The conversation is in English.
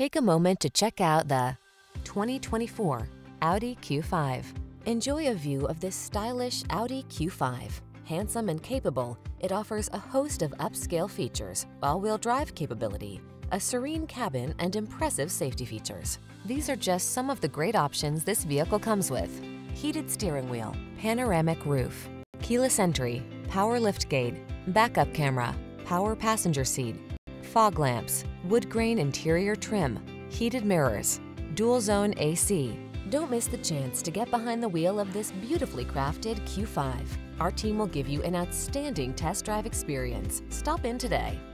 Take a moment to check out the 2024 Audi Q5. Enjoy a view of this stylish Audi Q5. Handsome and capable, it offers a host of upscale features, all-wheel drive capability, a serene cabin, and impressive safety features. These are just some of the great options this vehicle comes with: heated steering wheel, panoramic roof, keyless entry, power liftgate, backup camera, power passenger seat, fog lamps, wood grain interior trim, heated mirrors, dual zone AC. Don't miss the chance to get behind the wheel of this beautifully crafted Q5. Our team will give you an outstanding test drive experience. Stop in today.